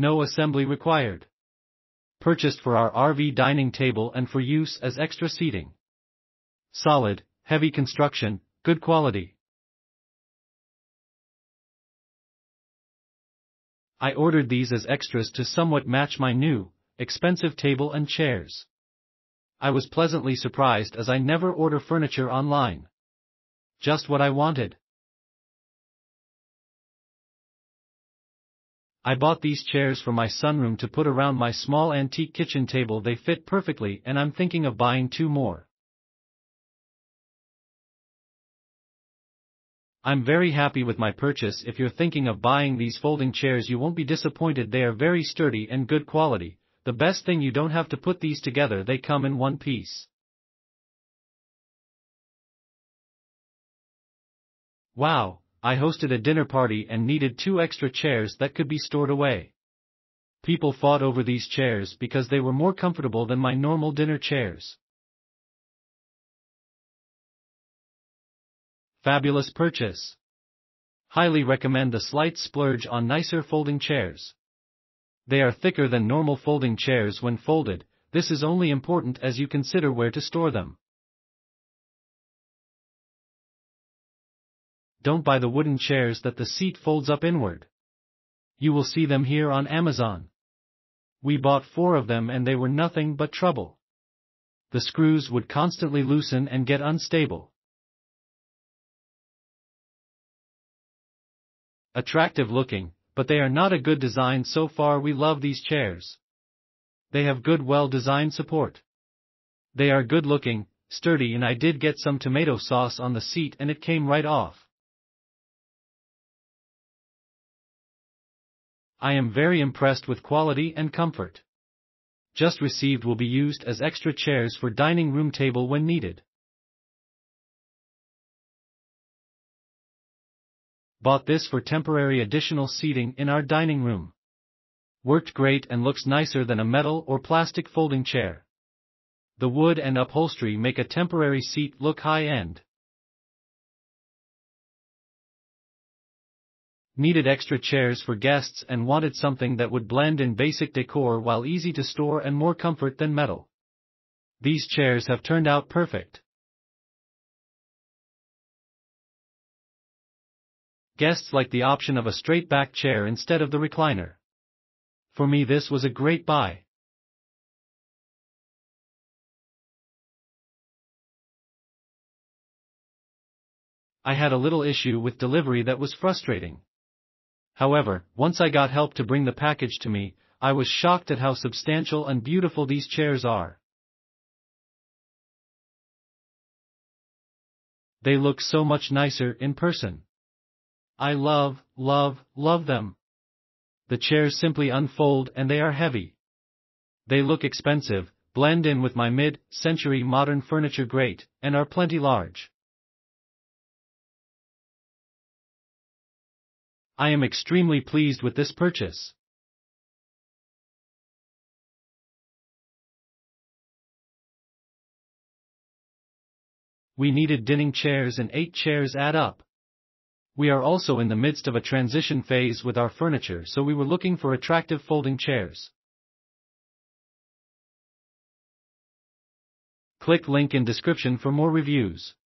No assembly required. Purchased for our RV dining table and for use as extra seating. Solid, heavy construction, good quality. I ordered these as extras to somewhat match my new, expensive table and chairs. I was pleasantly surprised as I never order furniture online. Just what I wanted. I bought these chairs for my sunroom to put around my small antique kitchen table. They fit perfectly and I'm thinking of buying two more. I'm very happy with my purchase. If you're thinking of buying these folding chairs, you won't be disappointed. They are very sturdy and good quality. The best thing, you don't have to put these together. They come in one piece. Wow, I hosted a dinner party and needed two extra chairs that could be stored away. People fought over these chairs because they were more comfortable than my normal dinner chairs. Fabulous purchase. Highly recommend the slight splurge on nicer folding chairs. They are thicker than normal folding chairs when folded. This is only important as you consider where to store them. Don't buy the wooden chairs that the seat folds up inward. You will see them here on Amazon. We bought four of them and they were nothing but trouble. The screws would constantly loosen and get unstable. Attractive looking, but they are not a good design so far. We love these chairs. They have good, well-designed support. They are good looking, sturdy, and I did get some tomato sauce on the seat and it came right off. I am very impressed with quality and comfort. Just received, will be used as extra chairs for dining room table when needed. Bought this for temporary additional seating in our dining room. Worked great and looks nicer than a metal or plastic folding chair. The wood and upholstery make a temporary seat look high-end. Needed extra chairs for guests and wanted something that would blend in basic decor while easy to store and more comfort than metal. These chairs have turned out perfect. Guests like the option of a straight back chair instead of the recliner. For me, this was a great buy. I had a little issue with delivery that was frustrating. However, once I got help to bring the package to me, I was shocked at how substantial and beautiful these chairs are. They look so much nicer in person. I love them. The chairs simply unfold and they are heavy. They look expensive, blend in with my mid-century modern furniture great, and are plenty large. I am extremely pleased with this purchase. We needed dining chairs and 8 chairs add up. We are also in the midst of a transition phase with our furniture, so we were looking for attractive folding chairs. Click link in description for more reviews.